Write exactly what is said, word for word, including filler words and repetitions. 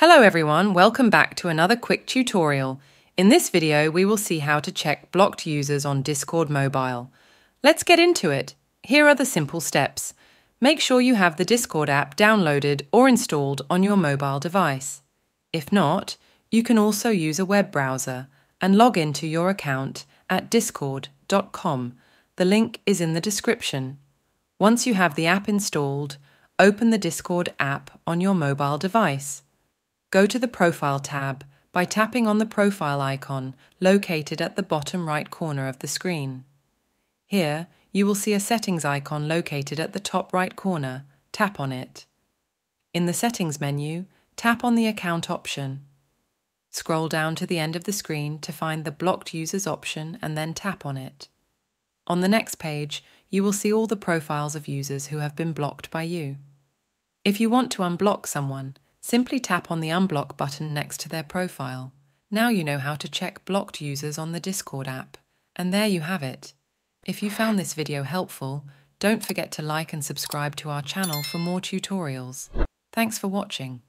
Hello everyone, welcome back to another quick tutorial. In this video we will see how to check blocked users on Discord mobile. Let's get into it. Here are the simple steps. Make sure you have the Discord app downloaded or installed on your mobile device. If not, you can also use a web browser and log into your account at discord dot com. The link is in the description. Once you have the app installed, open the Discord app on your mobile device. Go to the Profile tab by tapping on the profile icon located at the bottom right corner of the screen. Here, you will see a settings icon located at the top right corner. Tap on it. In the Settings menu, tap on the Account option. Scroll down to the end of the screen to find the Blocked Users option and then tap on it. On the next page, you will see all the profiles of users who have been blocked by you. If you want to unblock someone, simply tap on the Unblock button next to their profile. Now you know how to check blocked users on the Discord app. And there you have it. If you found this video helpful, don't forget to like and subscribe to our channel for more tutorials. Thanks for watching.